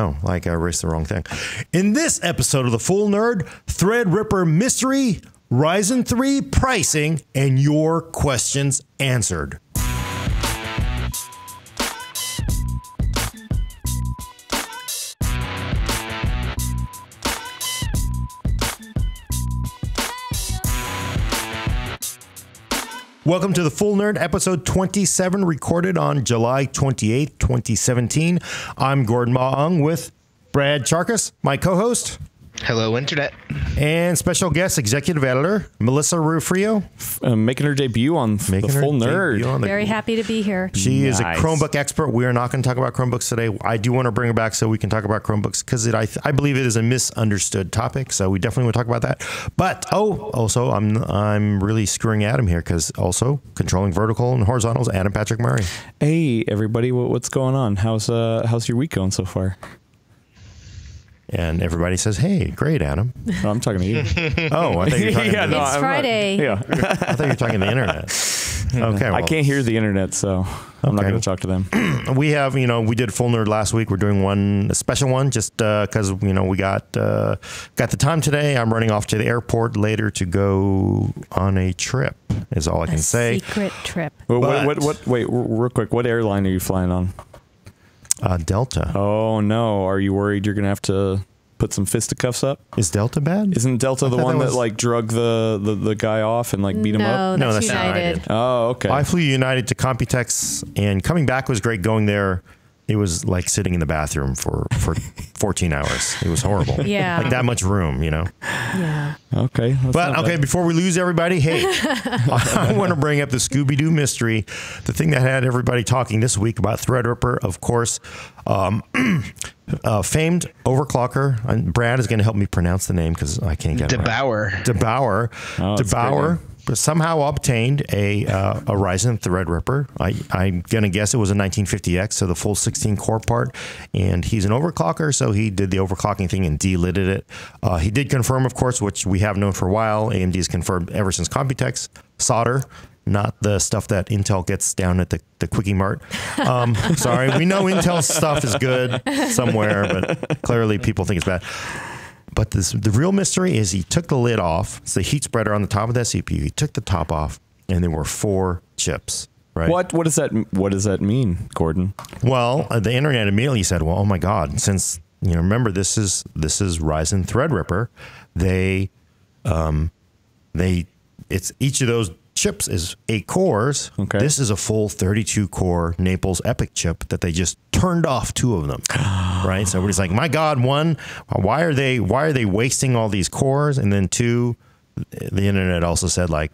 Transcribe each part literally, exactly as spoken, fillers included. Oh, like I erased the wrong thing. In this episode of The Full Nerd, Threadripper Mystery, Ryzen three pricing, and your questions answered. Welcome to The Full Nerd, episode twenty-seven, recorded on July twenty-eighth, twenty seventeen. I'm Gordon Ma-Ung with Brad Charkas, my co-host. Hello, Internet. And special guest, executive editor, Melissa Riofrio. Uh, making her debut on making The Full Nerd. On the Very happy to be here. She nice. is a Chromebook expert. We are not going to talk about Chromebooks today. I do want to bring her back so we can talk about Chromebooks because I, I believe it is a misunderstood topic. So we definitely want to talk about that. But, oh, also, I'm I'm really screwing Adam here because also controlling vertical and horizontals, Adam Patrick Murray. Hey, everybody. What's going on? How's, uh, how's your week going so far? And everybody says, "Hey, great, Adam." No, I'm talking to you. Oh, I think you're talking yeah, to me. No, it's I'm Friday. Not, yeah, I thought you were talking to the internet. Okay, well. I can't hear the internet, so I'm okay. not going to talk to them. We have, you know, we did Full Nerd last week. We're doing one a special one just because uh, you know we got uh, got the time today. I'm running off to the airport later to go on a trip. Is all I can a say. Secret trip. Well, what, what, what? Wait, real quick. What airline are you flying on? Uh, Delta. Oh, no. Are you worried you're going to have to put some fisticuffs up? Is Delta bad? Isn't Delta the one that, that, like, drug the, the, the guy off and, like, beat no, him up? That's no, that's United. United. Oh, okay. I flew United to Computex, and coming back was great. Going there, it was like sitting in the bathroom for, for fourteen hours. It was horrible. Yeah. Like, that much room, you know? Yeah. Okay. But, okay, bad. Before we lose everybody, hey, I want to bring up the Scooby-Doo mystery, the thing that had everybody talking this week about Threadripper, of course. Um, uh, famed overclocker, and Brad is going to help me pronounce the name because I can't get it right. der eight auer. der eight auer. Oh, der eight auer. Somehow obtained a uh, a Ryzen Threadripper. I, I'm going to guess it was a nineteen fifty X, so the full sixteen core part. And he's an overclocker, so he did the overclocking thing and delidded it. Uh, he did confirm, of course, which we have known for a while. A M D has confirmed ever since Computex. Solder, not the stuff that Intel gets down at the, the Quickie Mart. Um, sorry, we know Intel stuff is good somewhere, but clearly people think it's bad. But this, the real mystery is he took the lid off. It's the heat spreader on the top of that C P U. He took the top off, and there were four chips. Right? What What does that What does that mean, Gordon? Well, uh, the internet immediately said, "Well, oh my God!" Since you know, remember this is this is Ryzen Threadripper. They, um, they, it's each of those chips is eight cores. Okay. This is a full thirty-two core Naples Epic chip that they just turned off two of them. Right. So everybody's like, my God, one, why are they why are they wasting all these cores? And then two, the internet also said, like,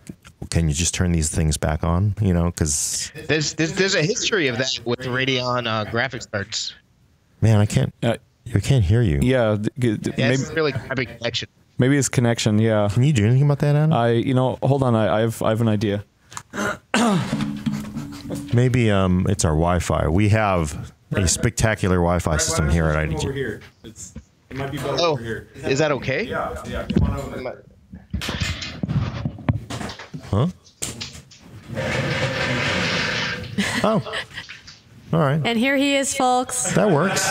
can you just turn these things back on? You know, because there's, there's there's a history of that with Radeon uh, graphics cards. Man, I can't uh, I can't hear you. Yeah. yeah it's really a big connection. Maybe his connection, yeah. Can you do anything about that, Adam? I, you know, hold on, I, I have, I have an idea. Maybe um, it's our Wi-Fi. We have a spectacular Wi-Fi right, system here at I D G. Over here. It's, it might be better oh, over here. Is that, is that okay? Yeah, yeah. Come on over. Huh? Oh. All right. And here he is, folks. That works.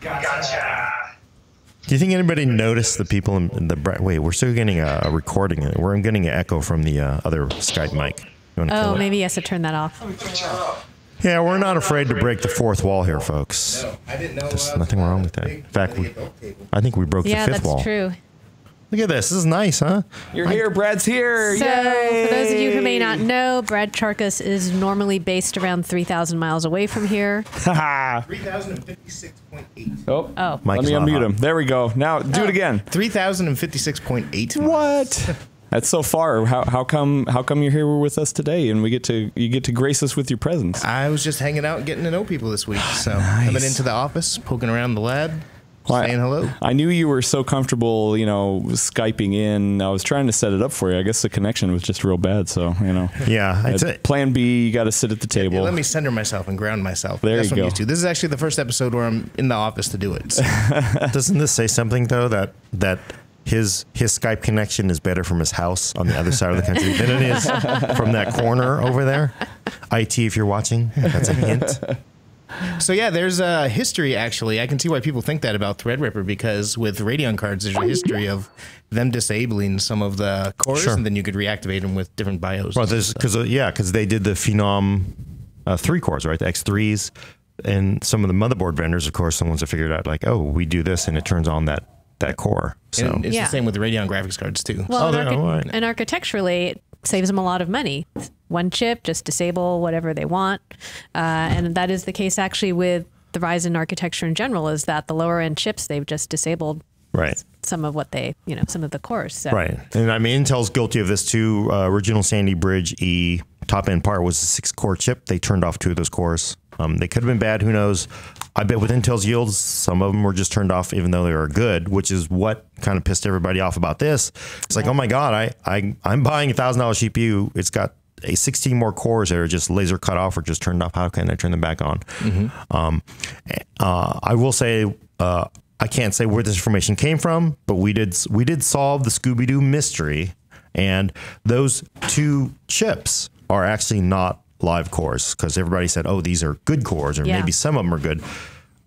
Gotcha. Do you think anybody noticed the people in the... Wait, we're still getting a recording. We're getting an echo from the uh, other Skype mic. Oh, maybe yes, to turn that off. Yeah, we're not afraid to break the fourth wall here, folks. There's nothing wrong with that. In fact, we, I think we broke the fifth wall. Yeah, that's true. Look at this. This is nice, huh? You're here. Brad's here. So, yay! For those of you who may not know, Brad Charkas is normally based around three thousand miles away from here. three thousand fifty-six point eight. Oh, oh. Mike's Let me unmute hot. him. There we go. Now, do oh. it again. three thousand fifty-six point eight. What? That's so far. How, how come? How come you're here with us today, and we get to you get to grace us with your presence? I was just hanging out, getting to know people this week. So nice. Coming into the office, poking around the lab. Well, saying hello. I knew you were so comfortable, you know, Skyping in. I was trying to set it up for you. I guess the connection was just real bad, so, you know. Yeah. It's a, plan B, you got to sit at the table. Yeah, let me center myself and ground myself. There That's you what go. I'm used to. This is actually the first episode where I'm in the office to do it. So. Doesn't this say something, though, that... that His his Skype connection is better from his house on the other side of the country than it is from that corner over there. I T, if you're watching, that's a hint. So yeah, there's a uh, history, actually. I can see why people think that about Threadripper, because with Radeon cards, there's a history of them disabling some of the cores, sure. and then you could reactivate them with different BIOS. Well, there's, cause, uh, yeah, because they did the Phenom uh, three cores, right? The X threes. And some of the motherboard vendors, of course, the ones that figured out, like, oh, we do this, and it turns on that that core. So and it's yeah. the same with the Radeon graphics cards, too. Well, oh, and, archi right. and architecturally, it saves them a lot of money. One chip, just disable whatever they want. Uh, and that is the case, actually, with the Ryzen architecture in general, is that the lower-end chips, they've just disabled right. some of what they, you know, some of the cores. So. Right. And, I mean, Intel's guilty of this, too. Uh, original Sandy Bridge E top-end part was a six-core chip. They turned off two of those cores. Um, they could have been bad. Who knows? I bet with Intel's yields, some of them were just turned off, even though they were good, which is what kind of pissed everybody off about this. It's like, yeah. oh my God, I, I, I'm buying a thousand dollar C P U. It's got a sixteen more cores that are just laser cut off or just turned off. How can I turn them back on? Mm-hmm. um, uh, I will say, uh, I can't say where this information came from, but we did, we did solve the Scooby-Doo mystery, and those two chips are actually not live cores, because everybody said, oh, these are good cores, or yeah. maybe some of them are good.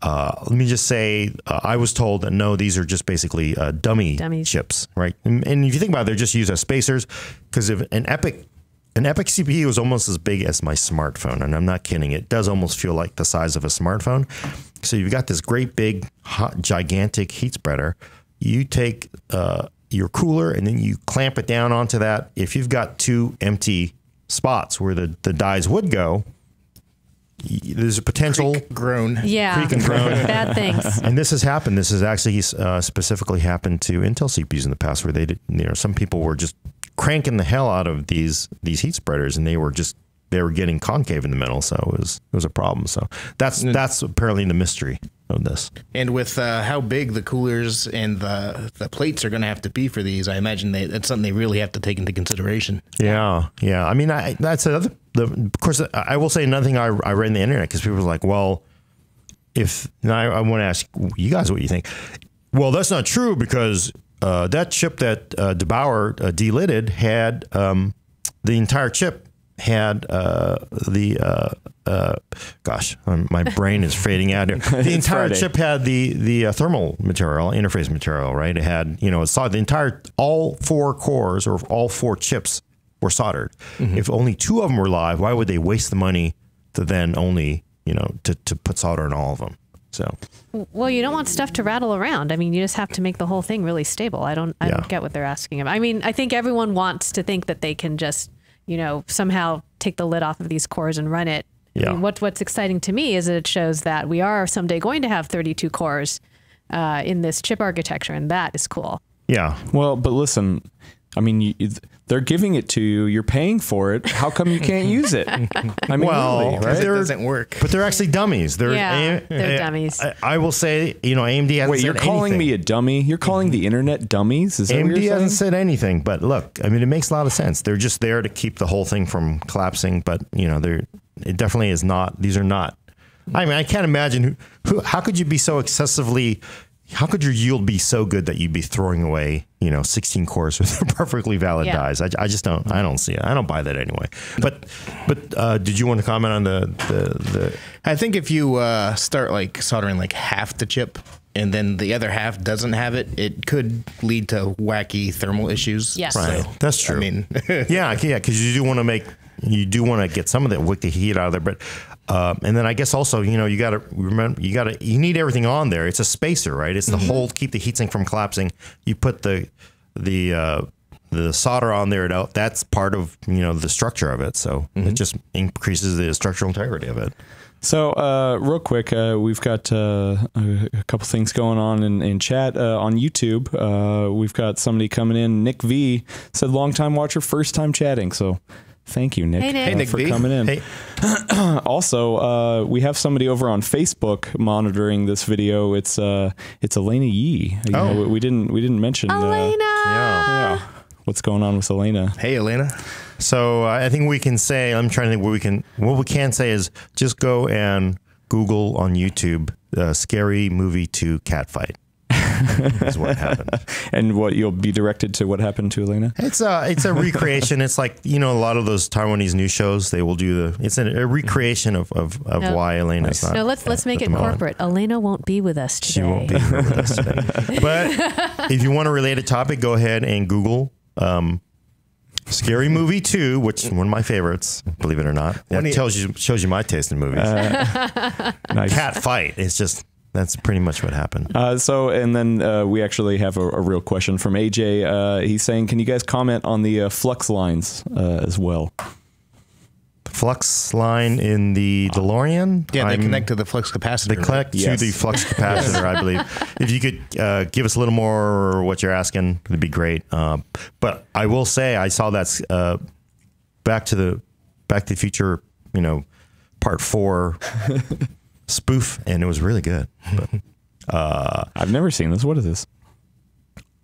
Uh, let me just say, uh, I was told that no, these are just basically uh, dummy Dummies. chips, right? And, and if you think about it, they're just used as spacers, because if an Epic, an Epic C P U is almost as big as my smartphone, and I'm not kidding, it does almost feel like the size of a smartphone. So you've got this great big, hot, gigantic heat spreader. You take uh, your cooler and then you clamp it down onto that. If you've got two empty spots where the, the dies would go, there's a potential creak, groan. Yeah. Creak and groan. Bad things. And this has happened. This has actually uh, specifically happened to Intel C P Us in the past, where they did, you know, some people were just cranking the hell out of these, these heat spreaders, and they were just, they were getting concave in the middle. So it was, it was a problem. So that's, that's apparently the mystery of this. And with uh, how big the coolers and the, the plates are going to have to be for these, I imagine they, that's something they really have to take into consideration. Yeah. Yeah. I mean, I, that's another, the, of course, I will say another thing I, I read on the internet, because people were like, well, if, and I, I want to ask you guys what you think. Well, that's not true, because uh, that chip that uh, der eight auer uh, delidded had um, the entire chip had uh, the, uh, uh, gosh, um, my brain is fading out here. The entire Friday. chip had the, the uh, thermal material, interface material, right? It had, you know, it saw the entire, all four cores or all four chips were soldered. Mm-hmm. If only two of them were live, why would they waste the money to then only, you know, to, to put solder in all of them? So, well, you don't want stuff to rattle around. I mean, you just have to make the whole thing really stable. I don't, I yeah. don't get what they're asking about. I mean, I think everyone wants to think that they can just, you know, somehow take the lid off of these cores and run it. Yeah. I mean, what, what's exciting to me is that it shows that we are someday going to have thirty-two cores uh, in this chip architecture, and that is cool. Yeah. Well, but listen, I mean, you, they're giving it to you. You're paying for it. How come you can't use it? I mean, well, really, right? It doesn't work. But they're actually dummies. They're, yeah, a, they're a, dummies. I, I will say, you know, A M D hasn't Wait, said you're calling anything. me a dummy? You're calling the internet dummies? Is that A M D what you're hasn't saying? said anything, but look, I mean, it makes a lot of sense. They're just there to keep the whole thing from collapsing, but, you know, they're, it definitely is not. These are not. I mean, I can't imagine. Who, who, how could you be so excessively... How could your yield be so good that you'd be throwing away, you know, sixteen cores with perfectly valid yeah. dies? I, I just don't. I don't see it. I don't buy that anyway. But, but uh, did you want to comment on the the? the I think if you uh, start like soldering like half the chip, and then the other half doesn't have it, it could lead to wacky thermal issues. Yes, right. So, that's true. I mean, yeah, yeah, because you do want to make, you do want to get some of that wick the heat out of there, but. Um, and then I guess also, you know, you got to remember, you got to, you need everything on there. It's a spacer, right? It's the mm-hmm. whole, keep the heatsink from collapsing. You put the, the, uh, the solder on there. It, that's part of, you know, the structure of it. So mm-hmm. it just increases the structural integrity of it. So uh, real quick, uh, we've got uh, a couple things going on in, in chat uh, on YouTube. Uh, we've got somebody coming in. Nick V said, long time watcher, first time chatting. So thank you, Nick, hey, Nick. Uh, hey, Nick for B. coming in. Hey. Also, uh, we have somebody over on Facebook monitoring this video. It's uh, it's Elena Yee. You oh, know, we didn't we didn't mention Elena. Uh, yeah. yeah, what's going on with Elena? Hey, Elena. So uh, I think we can say, I'm trying to think what we can what we can say is just go and Google on YouTube uh, "scary movie two catfight." is what happened. And what you'll be directed to what happened to Elena? It's a, it's a recreation. It's like, you know, a lot of those Taiwanese news shows, they will do the, it's a, a recreation of, of, of no. why Elena's nice. not. No, let's, let's make it corporate. Moment. Elena won't be with us today. She won't be with us today. But if you want to relate a topic, go ahead and Google, um, Scary Movie two, which is one of my favorites, believe it or not. That yeah, tells you, shows you my taste in movies. Uh, nice. Cat fight. It's just, that's pretty much what happened. Uh, so, and then uh, we actually have a, a real question from A J. Uh, he's saying, can you guys comment on the uh, flux lines uh, as well? Flux line in the DeLorean? Yeah, they I'm, connect to the flux capacitor. They connect yes. to the flux capacitor, I believe. If you could uh, give us a little more what you're asking, it'd be great. Uh, but I will say, I saw that uh, Back to the Back to the Future, you know, Part Four spoof, and it was really good. But, uh, I've never seen this. What is this?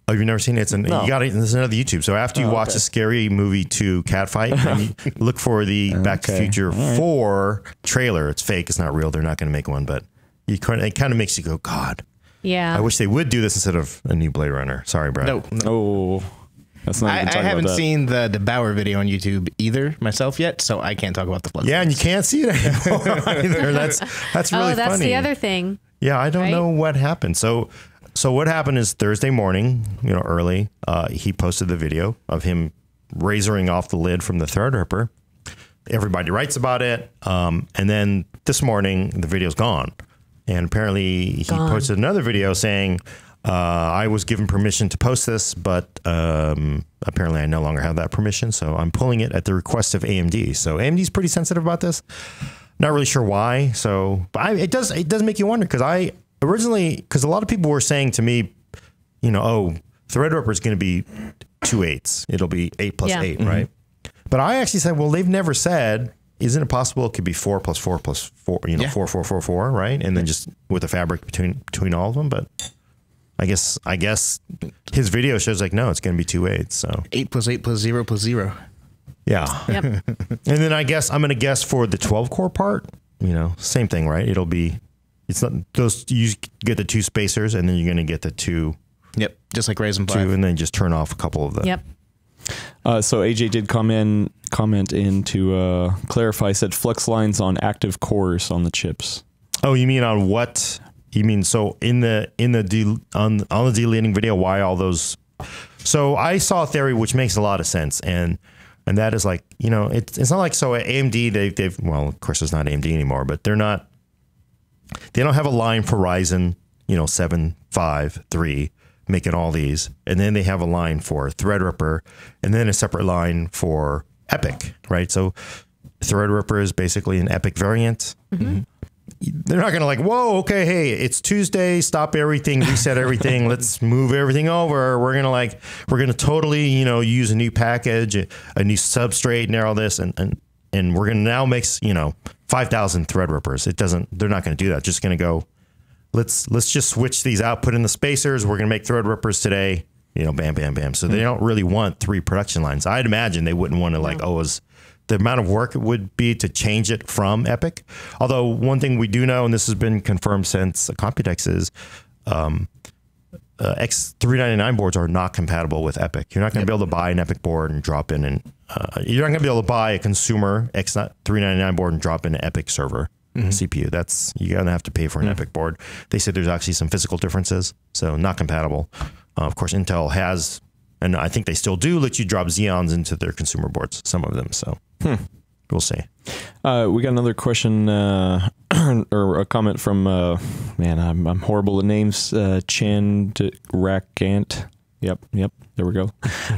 Oh, you've never seen it? It's an, no. You got to listen to the YouTube. So after you oh, watch okay. a Scary Movie two Catfight, look for the okay. Back to the Future right. four trailer. It's fake. It's not real. They're not going to make one, but you kind of, it kind of makes you go, God. Yeah. I wish they would do this instead of a new Blade Runner. Sorry, Brad. No. no. Oh. That's not I, I haven't seen the der eight auer video on YouTube either myself yet, so I can't talk about the flux. Yeah, lines. And you can't see it anymore either. That's, that's really funny. Oh, that's funny. The other thing. Yeah, I don't right? know what happened. So... So what happened is Thursday morning, you know, early, uh, he posted the video of him razoring off the lid from the Threadripper. Everybody writes about it. Um, and then this morning, the video's gone. And apparently he gone. posted another video saying, uh, I was given permission to post this, but um, apparently I no longer have that permission. So I'm pulling it at the request of A M D. So A M D's pretty sensitive about this. Not really sure why. So but I, it does it does make you wonder because I... Originally, because a lot of people were saying to me, you know, oh, Threadripper is going to be two eights. It'll be eight plus yeah. eight, mm-hmm. right? But I actually said, well, they've never said, isn't it possible it could be four plus four plus four, you know, yeah. four, four, four, four, right? And then just with the fabric between between all of them. But I guess I guess his video shows like, no, it's going to be two eights. So eight plus eight plus zero plus zero. Yeah. Yep. And then I guess I'm going to guess for the twelve core part, you know, same thing, right? It'll be. It's not those you get the two spacers and then you're going to get the two. Yep. Just like Ryzen five. Two, and then just turn off a couple of them. Yep. Uh, so A J did come in, comment in to uh, clarify, said flux lines on active cores on the chips. Oh, you mean on what? You mean so in the in the de, on on the deleting video? Why all those? So I saw a theory which makes a lot of sense, and and that is like you know it's it's not like so at A M D they they've well of course it's not A M D anymore, but they're not. They don't have a line for Ryzen, you know, seven, five, three, making all these. And then they have a line for Threadripper and then a separate line for Epic, right? So Threadripper is basically an Epic variant. Mm-hmm. They're not going to like, whoa, okay, hey, it's Tuesday, stop everything, reset everything, let's move everything over. We're going to like, we're going to totally, you know, use a new package, a, a new substrate and all this. And, and, and we're going to now make, you know, five thousand Threadrippers. It doesn't, they're not going to do that. Just going to go, let's, let's just switch these out, put in the spacers. We're going to make Threadrippers today, you know, bam, bam, bam. So mm-hmm. they don't really want three production lines. I'd imagine they wouldn't want to like, oh, is the amount of work it would be to change it from Epic. Although one thing we do know, and this has been confirmed since Computex is, um, uh, X three ninety-nine boards are not compatible with Epic. You're not going to yep. be able to buy an Epic board and drop in and Uh, you're not going to be able to buy a consumer X three ninety-nine board and drop in an Epic server mm-hmm. C P U. That's you're going to have to pay for an mm-hmm. Epic board. They said there's actually some physical differences, so not compatible. Uh, of course, Intel has, and I think they still do, let you drop Xeons into their consumer boards, some of them. So hmm. we'll see. Uh, we got another question uh, or a comment from, uh, man, I'm, I'm horrible at names, uh, Chandragant. Yep, yep. There we go.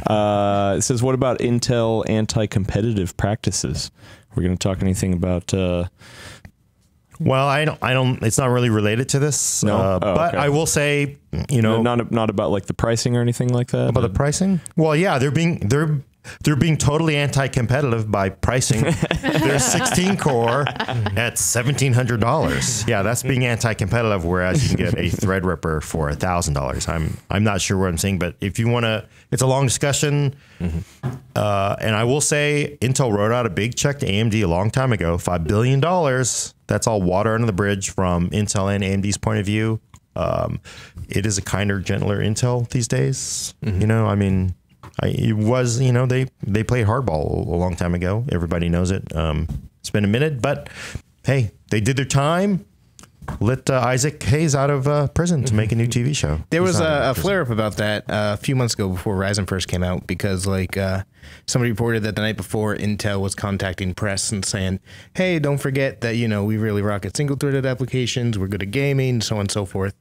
Uh, it says, what about Intel anti-competitive practices? We're going to talk anything about... Uh, well, I don't, I don't... It's not really related to this, no? uh, oh, but okay. I will say, you know... No, not, not about like the pricing or anything like that? About but, the pricing? Well, yeah, they're being... they're. They're being totally anti-competitive by pricing their sixteen core at seventeen hundred dollars. Yeah, that's being anti-competitive, whereas you can get a Threadripper for one thousand dollars. I'm I'm not sure what I'm saying, but if you want to, it's a long discussion. Mm-hmm. uh, and I will say Intel wrote out a big check to A M D a long time ago, five billion dollars. That's all water under the bridge from Intel and A M D's point of view. Um, it is a kinder, gentler Intel these days. Mm-hmm. You know, I mean, I, it was, you know, they, they played hardball a long time ago. Everybody knows it. Um, it's been a minute, but hey, they did their time. Let uh, Isaac Hayes out of uh, prison to make a new T V show. There He's was a, a flare-up about that uh, a few months ago before Ryzen first came out, because like uh, somebody reported that the night before, Intel was contacting press and saying, hey, don't forget that, you know, we really rock at single-threaded applications, we're good at gaming, so on and so forth.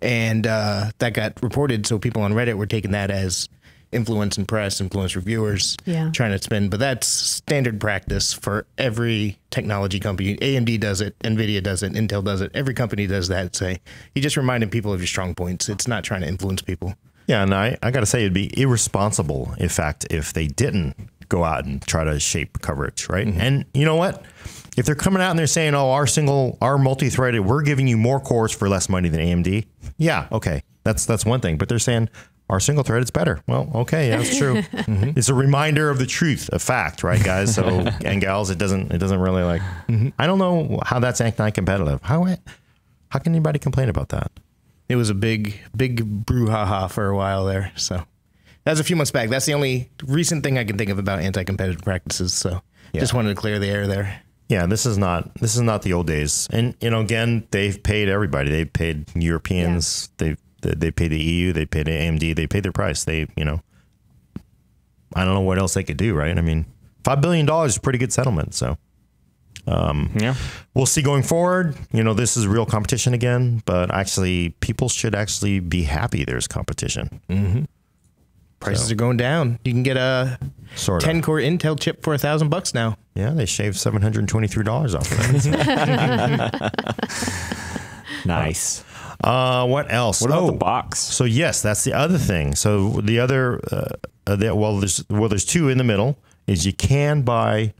And uh, that got reported, so people on Reddit were taking that as influence and press, influence reviewers, yeah. trying to spin. But that's standard practice for every technology company. A M D does it, NVIDIA does it, Intel does it. Every company does that. Say, you just reminding people of your strong points. It's not trying to influence people. Yeah, and I, I got to say, it'd be irresponsible, in fact, if they didn't go out and try to shape coverage, right? Mm-hmm. And you know what? If they're coming out and they're saying, oh, our single, our multi-threaded, we're giving you more cores for less money than A M D. Yeah, okay, that's, that's one thing. But they're saying, our single thread is better. Well, okay, yeah, that's true. Mm-hmm. It's a reminder of the truth, a fact, right, guys? So and gals, it doesn't, it doesn't really like. Mm-hmm. I don't know how that's anti-competitive. How how can anybody complain about that? It was a big big brouhaha for a while there. So that's a few months back. That's the only recent thing I can think of about anti-competitive practices. So yeah. Just wanted to clear the air there. Yeah, this is not this is not the old days. And you know, again, they've paid everybody. They've paid Europeans. Yeah. They've. They paid the E U, they paid A M D, they paid their price. They, you know, I don't know what else they could do, right? I mean, five billion dollars is a pretty good settlement. So, um, yeah, we'll see going forward. You know, this is real competition again, but actually, people should actually be happy there's competition. Mm-hmm. Prices so. are going down. You can get a sort of ten core Intel chip for a thousand bucks now. Yeah, they shaved seven hundred twenty-three dollars off of that. Nice. Uh, what else? What about oh, the box? So yes, that's the other thing. So the other, uh, the, well, there's well, there's two in the middle. Is you can buy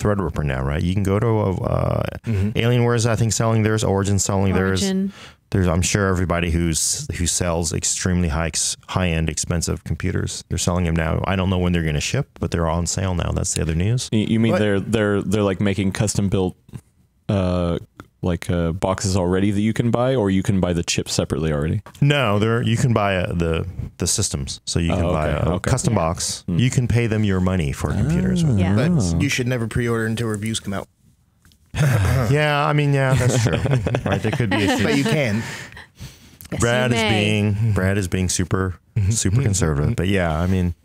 Threadripper now, right? You can go to uh, mm-hmm. Alienware's, I think, selling theirs. Origin's selling Origin. theirs. There's, I'm sure, everybody who's who sells extremely high high end expensive computers, they're selling them now. I don't know when they're going to ship, but they're on sale now. That's the other news. You mean but, they're they're they're like making custom built. Uh, like uh, boxes already that you can buy, or you can buy the chip separately already? No, there you can buy uh, the the systems. So you can oh, okay, buy a okay. custom yeah. box. Mm. You can pay them your money for computers. Oh, yeah. But you should never pre-order until reviews come out. yeah, I mean, yeah, that's true. Right, there could be issues. But you can. Yes, Brad you is being Brad is being super super conservative. But yeah, I mean,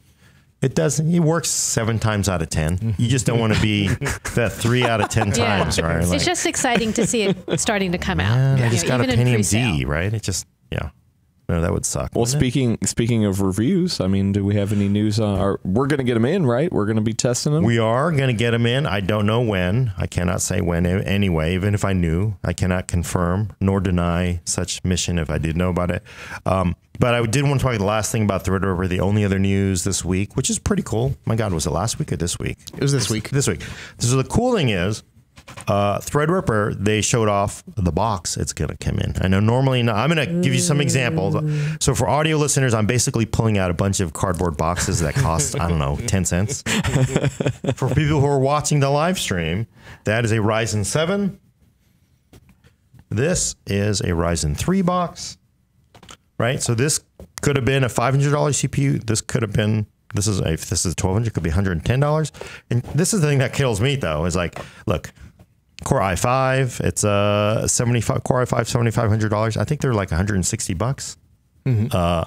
it doesn't. It works seven times out of ten. You just don't want to be that three out of ten yeah. times, right? Like, it's just exciting to see it starting to come out. Yeah, yeah. I just got a Pentium D, right? It just, yeah. No, that would suck. Well, speaking it? speaking of reviews, I mean, do we have any news on our? We're going to get them in, right? We're going to be testing them. We are going to get them in. I don't know when. I cannot say when. Anyway, even if I knew, I cannot confirm nor deny such mission if I did know about it. Um, but I did want to talk the last thing about Threadripper. The only other news this week, which is pretty cool. My God, was it last week or this week? It was this week. This week. So the cool thing is. Uh, Threadripper, they showed off the box it's going to come in. I know normally, not, I'm going to give you some examples. So for audio listeners, I'm basically pulling out a bunch of cardboard boxes that cost, I don't know, ten cents. For people who are watching the live stream, that is a Ryzen seven. This is a Ryzen three box, right? So this could have been a five hundred dollar C P U. This could have been This is if this is twelve hundred, it could be one hundred ten dollars. And this is the thing that kills me though, is like, look, Core i five, it's a uh, seventy-five Core i five seventy-five hundred dollars. I think they're like one hundred sixty bucks. Mm-hmm. Uh,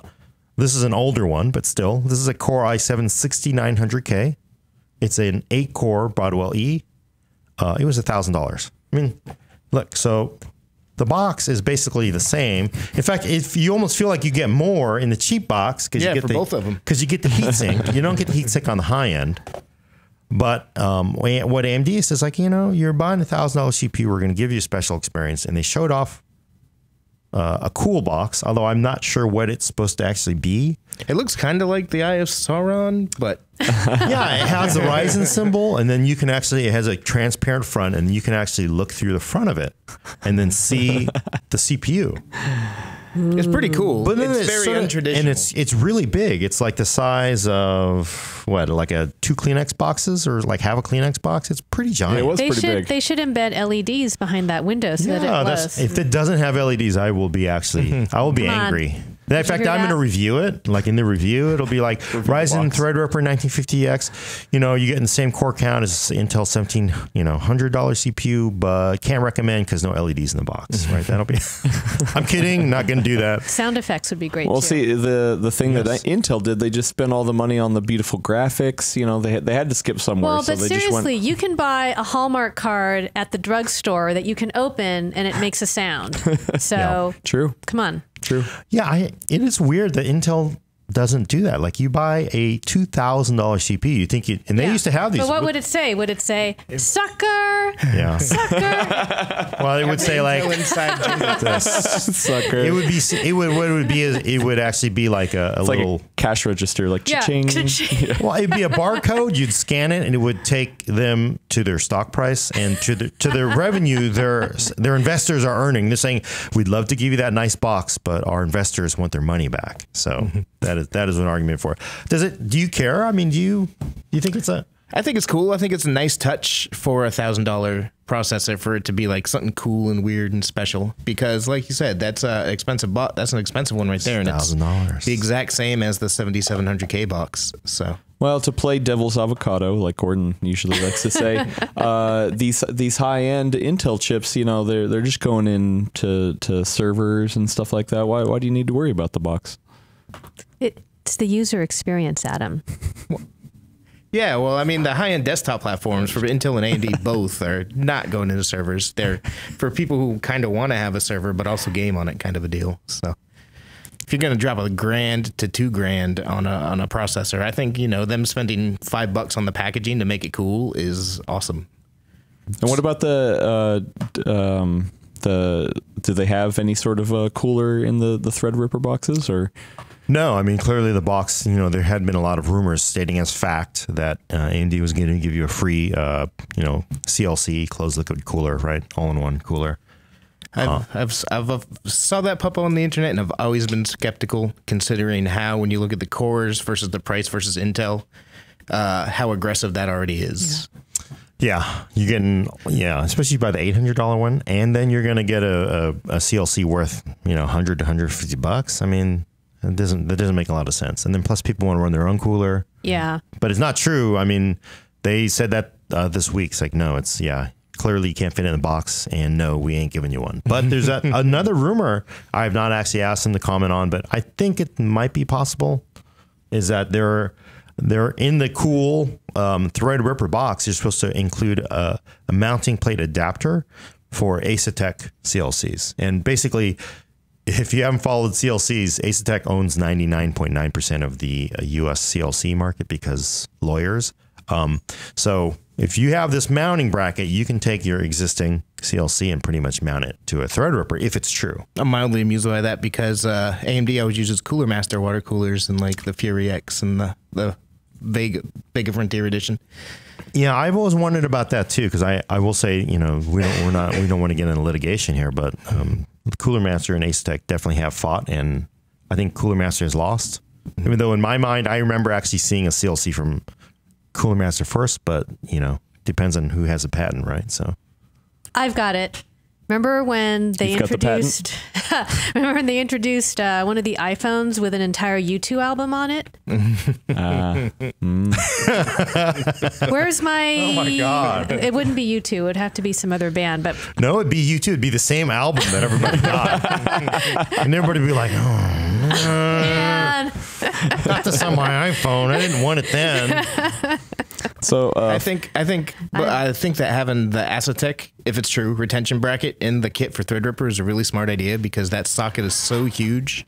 this is an older one, but still, this is a Core i seven sixty-nine hundred K. It's an eight core Broadwell E. Uh, it was one thousand dollars. I mean, look, so the box is basically the same. In fact, if you almost feel like you get more in the cheap box because yeah, you get the, both of them because you get the heat sink. You don't get the heat sink on the high end. But um, what A M D says, like, you know, you're buying a thousand dollar C P U. We're going to give you a special experience, and they showed off uh, a cool box. Although I'm not sure what it's supposed to actually be. It looks kind of like the Eye of Sauron, but yeah, it has the Ryzen symbol, and then you can actually, it has a transparent front, and you can actually look through the front of it and then see the C P U. It's pretty cool. But it's, it's very sort of untraditional. And it's it's really big. It's like the size of what, like a two Kleenex boxes, or like half a Kleenex box. It's pretty giant. Yeah, it was they pretty should, big. They should embed L E Ds behind that window so yeah, that it was. If it doesn't have L E Ds, I will be actually I will be Come angry. On. In fact, I'm going to review it. Like in the review, it'll be like Ryzen Threadripper nineteen fifty X. You know, you get in the same core count as Intel seventeen, you know, hundred dollar C P U, but can't recommend because no L E Ds in the box. Right? That'll be. I'm kidding. Not going to do that. Sound effects would be great. Well, too. see the the thing yes. that Intel did, they just spent all the money on the beautiful graphics. You know, they they had to skip somewhere. Well, so but they seriously, just went, you can buy a Hallmark card at the drugstore that you can open and it makes a sound. So yeah. True. Come on. True. Yeah, I, it is weird that Intel doesn't do that. Like you buy a two thousand dollar C P U, you think you and they yeah. used to have these. But what would it say? Would it say sucker? Yeah, sucker. Well, it would say like sucker. It would be. It would. What it would be is it would actually be like a, a little like a cash register, like cha-ching. Yeah, cha-ching. Well, it'd be a barcode. You'd scan it, and it would take them to their stock price and to the, to their revenue. Their their investors are earning. They're saying we'd love to give you that nice box, but our investors want their money back. So. That is that is an argument for it. Does it? Do you care? I mean, do you do you think it's a? I think it's cool. I think it's a nice touch for a thousand dollar processor for it to be like something cool and weird and special. Because, like you said, that's a expensive box. That's an expensive one right there, and it's one thousand dollars. The exact same as the seventy-seven hundred K box. So. Well, to play devil's avocado, like Gordon usually likes to say, uh, these these high end Intel chips, you know, they're they're just going into to servers and stuff like that. Why why do you need to worry about the box? It's the user experience, Adam. Yeah, well, I mean, the high-end desktop platforms for Intel and A M D both are not going into servers. They're for people who kind of want to have a server but also game on it kind of a deal. So if you're going to drop a grand to two grand on a, on a processor, I think, you know, them spending five bucks on the packaging to make it cool is awesome. And what about the... Uh, um, the do they have any sort of a cooler in the, the Threadripper boxes? Or... No, I mean, clearly the box, you know, there had been a lot of rumors stating as fact that uh, A M D was going to give you a free, uh, you know, C L C, closed liquid cooler, right? All-in-one cooler. Uh, I've, I've, I've saw that pop on the internet, and I've always been skeptical considering how, when you look at the cores versus the price versus Intel, uh, how aggressive that already is. Yeah. Yeah, you're getting, yeah, especially by the eight hundred dollar one, and then you're going to get a, a, a C L C worth, you know, a hundred to a hundred fifty bucks. I mean... It doesn't, that doesn't make a lot of sense. And then plus people want to run their own cooler. Yeah. But it's not true. I mean, they said that uh, this week. It's like, no, it's, yeah, clearly you can't fit in the box. And no, we ain't giving you one. But there's a, another rumor I have not actually asked them to comment on, but I think it might be possible is that they're, they're in the cool um, Threadripper box. You're supposed to include a, a mounting plate adapter for Asetek C L Cs. And basically... If you haven't followed C L Cs, Asetek owns ninety-nine point nine percent of the U S C L C market because lawyers. Um, so if you have this mounting bracket, you can take your existing C L C and pretty much mount it to a Threadripper if it's true. I'm mildly amused by that because uh, A M D always uses Cooler Master water coolers and like the Fury X and the, the Vega, Vega Frontier Edition. Yeah, I've always wondered about that too because I, I will say, you know, we don't we're not we don't want to get into litigation here, but um, Cooler Master and Asetek definitely have fought, and I think Cooler Master has lost. Mm-hmm. Even though in my mind, I remember actually seeing a C L C from Cooler Master first, but you know, depends on who has a patent, right? So I've got it. Remember when they You've introduced? The remember when they introduced uh, one of the iPhones with an entire U two album on it? Uh, mm. Where's my? Oh my God! It wouldn't be U two. It would have to be some other band. But no, it'd be U two. It'd be the same album that everybody got, and everybody would be like, "Oh man, got this on my iPhone. I didn't want it then." So uh, I think I think but I, I think that having the Asetek, if it's true, retention bracket in the kit for Threadripper is a really smart idea because that socket is so huge.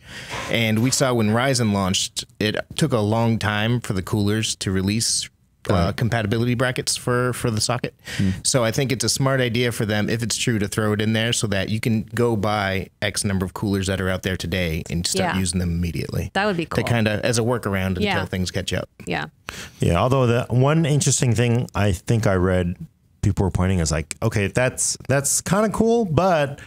And we saw when Ryzen launched, it took a long time for the coolers to release uh, compatibility brackets for for the socket. Hmm. So I think it's a smart idea for them, if it's true, to throw it in there so that you can go buy X number of coolers that are out there today and start yeah. using them immediately. That would be cool. To kind of as a workaround yeah. until things catch up. Yeah. Yeah, although the one interesting thing I think I read people were pointing is like, okay, that's that's kind of cool, but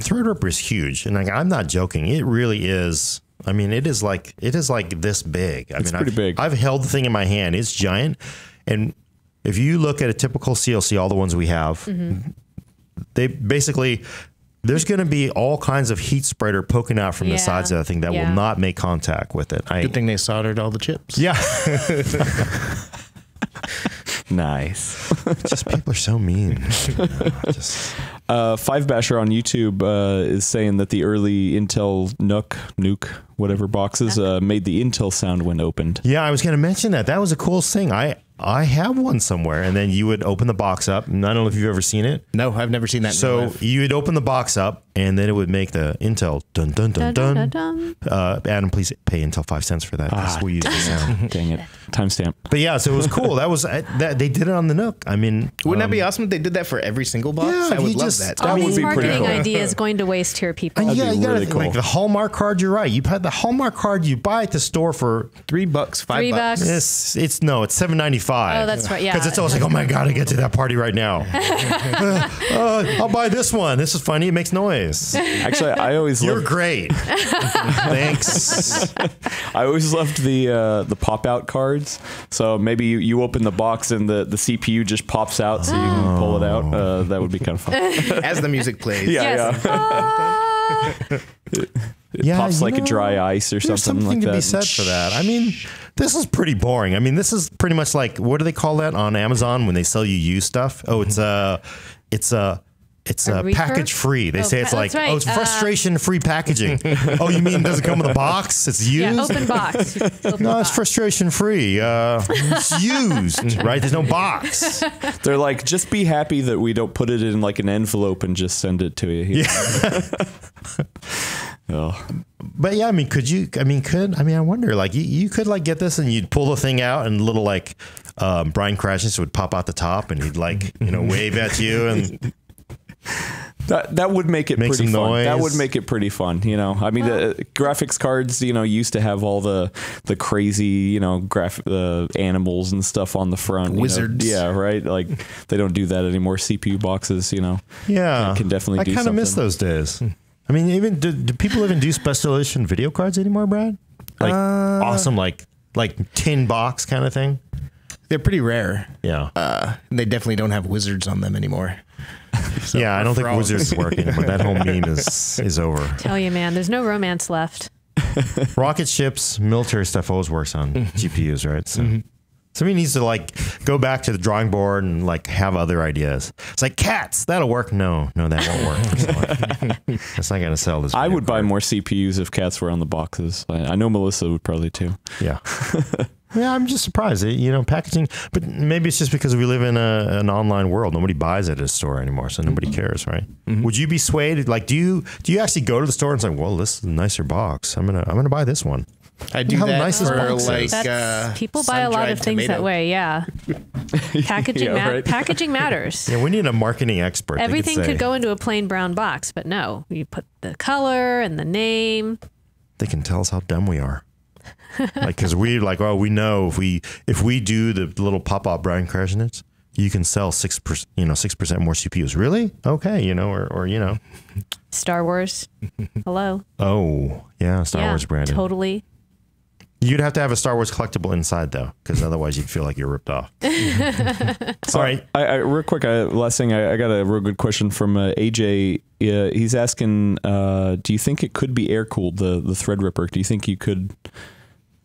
Threadripper is huge, and like, I'm not joking. It really is. I mean, it is like it is like this big. I it's mean, pretty I've, big. I've held the thing in my hand. It's giant, and if you look at a typical C L C, all the ones we have, mm-hmm. they basically. There's going to be all kinds of heat spreader poking out from yeah. the sides of that thing that yeah. will not make contact with it. I, Good thing they soldered all the chips. Yeah. Nice. Just people are so mean. Just. Uh, Five Basher on YouTube uh, is saying that the early Intel Nook, Nuke, whatever boxes uh, made the Intel sound when opened. Yeah, I was going to mention that. That was the coolest thing. I. I have one somewhere, and then you would open the box up. And I don't know if you've ever seen it. No, I've never seen that. So you would open the box up, and then it would make the Intel dun dun dun dun. dun, dun, dun. Uh, Adam, please pay Intel five cents for that. Ah, we use it now. Dang it, timestamp. But yeah, so it was cool. That was uh, that they did it on the Nook. I mean, wouldn't um, that be awesome if they did that for every single box? Yeah, I would love just, that. All that would these be marketing cool. ideas going to waste here, people. And yeah, you really gotta cool. like the Hallmark card. You're right. You had the Hallmark card you buy at the store for three bucks, five three bucks. bucks. It's, it's no, it's seven ninety five. Oh, that's right. Yeah, because it's always like, oh my god, I get to that party right now. uh, uh, I'll buy this one. This is funny. It makes noise. Actually, I always you're loved great. Thanks. I always loved the uh, the pop out cards. So maybe you, you open the box and the the C P U just pops out, so you can pull it out. Uh, that would be kind of fun as the music plays. Yeah, yes. yeah. It, it yeah, pops like know, a dry ice or something, something like that. There's something to be said for that. I mean, this is pretty boring. I mean, this is pretty much like, what do they call that on Amazon when they sell you used stuff? Oh, it's a, it's a, it's a, a package free. They oh, say it's like, right. oh, it's frustration free packaging. Oh, you mean it doesn't come with a box? It's used? Yeah, open box. Open no, box. It's frustration free. Uh, it's used, right? There's no box. They're like, just be happy that we don't put it in like an envelope and just send it to you. you yeah. Oh. But yeah, I mean, could you, I mean, could, I mean, I wonder, like, you, you could, like, get this and you'd pull the thing out and little, like, um, Brian Krasnitz would pop out the top and he'd, like, you know, wave at you and... That that would make it make pretty fun. Noise. That would make it pretty fun, you know. I mean, well, the graphics cards, you know, used to have all the the crazy, you know, graph the uh, animals and stuff on the front. Wizards, you know? Yeah, right. Like they don't do that anymore. C P U boxes, you know. Yeah, it can definitely. I do I kind of miss those days. I mean, even do, do people even do special edition video cards anymore, Brad? Like uh, awesome, like like tin box kind of thing. They're pretty rare. Yeah, uh, and they definitely don't have wizards on them anymore. So yeah, I don't think wizards work anymore. That whole meme is is over. Tell you, man, there's no romance left. Rocket ships, military stuff always works on G P Us, right? So mm-hmm. somebody needs to like go back to the drawing board and like have other ideas. It's like cats, that'll work. No, no, that won't work. That's not gonna sell this. I would buy more C P Us if cats were on the boxes. I, I know Melissa would probably too. Yeah. Yeah, I'm just surprised. You know, packaging, but maybe it's just because we live in a, an online world. Nobody buys at a store anymore, so nobody mm-hmm. cares, right? Mm-hmm. Would you be swayed? Like, do you do you actually go to the store and say, "Well, this is a nicer box. I'm gonna I'm gonna buy this one." I do how that nice for like uh, people buy a lot of things tomato. That way. Yeah, packaging yeah, right? ma packaging matters. Yeah, we need a marketing expert. Everything could, could go into a plain brown box, but no, you put the color and the name. They can tell us how dumb we are. Like, cause we like, oh, we know if we, if we do the little pop-up Brian Krasnitz, you can sell six percent, you know, six percent more C P Us. Really? Okay. You know, or, or, you know, Star Wars. Hello. Oh yeah. Star yeah, Wars branded. Totally. You'd have to have a Star Wars collectible inside though. Cause otherwise you'd feel like you're ripped off. So, all right. I, I, real quick. I, last thing I, I got a real good question from uh, A J. Uh, he's asking, uh, do you think it could be air cooled? The, the Threadripper, do you think you could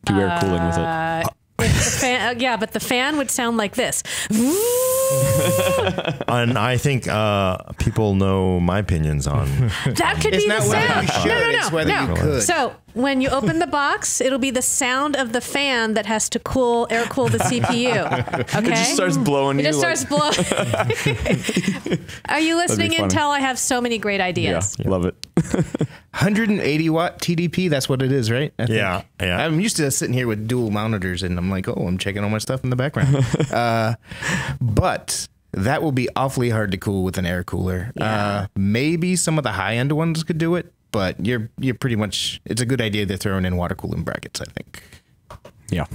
do air cooling with it? Uh, if the fan, uh, yeah, but the fan would sound like this. And I think uh, people know my opinions on that. Could it's be not the sound. You should, no, no, no. It's whether no. You could. So when you open the box, it'll be the sound of the fan that has to cool, air cool the C P U. Okay, it just starts blowing. It just like... starts blowing. Are you listening, Intel? I have so many great ideas. Yeah, yeah. Love it. one hundred eighty watt T D P. That's what it is, right? I yeah, think. yeah. I'm used to sitting here with dual monitors, and I'm like, oh, I'm checking all my stuff in the background. uh, but that will be awfully hard to cool with an air cooler. Yeah. Uh, maybe some of the high end ones could do it. But you're you're pretty much, it's a good idea they're throwing in water cooling brackets, I think. Yeah.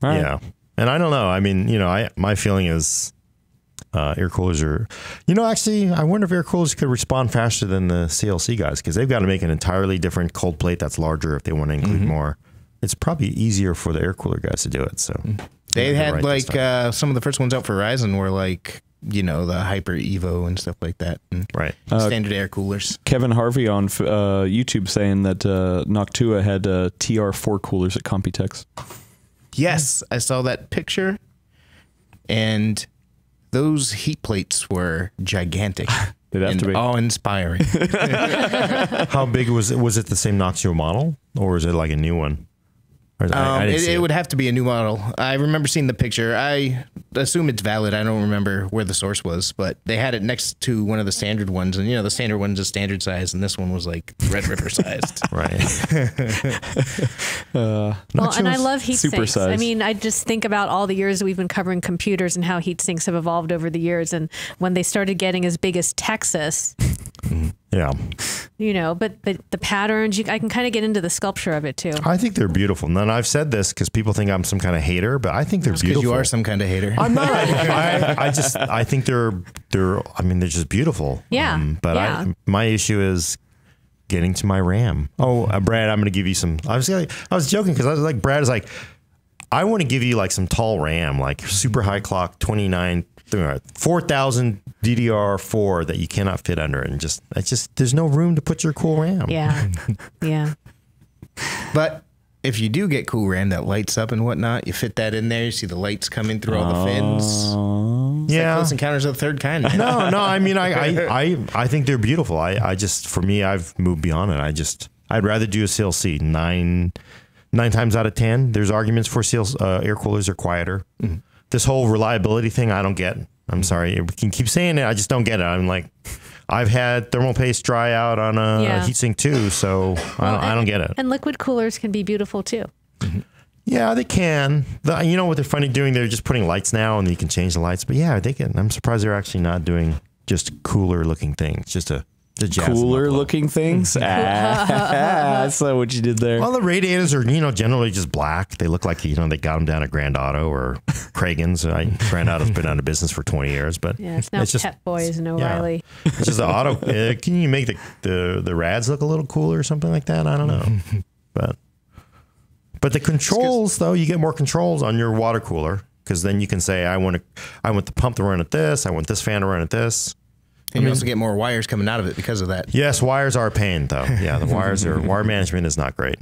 Right. Yeah. And I don't know. I mean, you know, I my feeling is Uh, air coolers are, you know, actually, I wonder if air coolers could respond faster than the C L C guys, because they've got to make an entirely different cold plate that's larger if they want to include mm-hmm. more. It's probably easier for the air cooler guys to do it. So they had right like uh, some of the first ones out for Ryzen were like, you know, the Hyper Evo and stuff like that. And right. Standard uh, air coolers. Kevin Harvey on uh, YouTube saying that uh, Noctua had uh, T R four coolers at Computex. Yes, I saw that picture. And those heat plates were gigantic. They'd have and to be awe-inspiring. How big was it? Was it the same Noctua model, or is it like a new one? Or, um, I, I didn't it see it, it would have to be a new model. I remember seeing the picture. I assume it's valid. I don't remember where the source was, but they had it next to one of the standard ones, and you know the standard one's a standard size, and this one was like Threadripper sized. Right. uh, well, and I love heat sinks. Size. I mean, I just think about all the years we've been covering computers and how heat sinks have evolved over the years, and when they started getting as big as Texas. Yeah. You know, but the, the patterns, you, I can kind of get into the sculpture of it, too. I think they're beautiful. And I've said this because people think I'm some kind of hater, but I think they're That's beautiful. Because you are some kind of hater. I'm not. I, I just, I think they're, they're, I mean, they're just beautiful. Yeah. Um, but yeah. I, my issue is getting to my RAM. Oh, uh, Brad, I'm going to give you some, I was, like, I was joking because I was like, Brad is like, I want to give you like some tall RAM, like super high clock, twenty-nine, four thousand D D R four that you cannot fit under, and just it's just there's no room to put your cool RAM. Yeah, yeah. But if you do get cool RAM that lights up and whatnot, you fit that in there. You see the lights coming through all the fins. It's yeah, like Close Encounters of the Third Kind. No, no. I mean, I, I, I, I think they're beautiful. I, I just for me, I've moved beyond it. I just I'd rather do a C L C nine, nine times out of ten. There's arguments for C L C, uh, air coolers are quieter. Mm. This whole reliability thing, I don't get. I'm sorry. We can keep saying it. I just don't get it. I'm like, I've had thermal paste dry out on a, yeah. a heatsink too, so well, I, don't, and, I don't get it. And liquid coolers can be beautiful too. Yeah, they can. The, you know what they're funny doing? They're just putting lights now, and you can change the lights. But yeah, they can. I'm surprised they're actually not doing just cooler looking things. Just a the cooler looking things. ah, I saw what you did there. Well, the radiators are, you know, generally just black. They look like, you know, they got them down at Grand Auto or Kragen's. I, Grand Auto's been out of business for twenty years, but yeah, it's, now it's just Pet Boys and O'Reilly. Yeah, it's just the auto. Uh, can you make the, the the Rads look a little cooler or something like that? I don't know, but but the controls though, you get more controls on your water cooler because then you can say, I want to, I want the pump to run at this, I want this fan to run at this. And I mean, you also get more wires coming out of it because of that. Yes, wires are a pain, though. Yeah, the wires are, wire management is not great.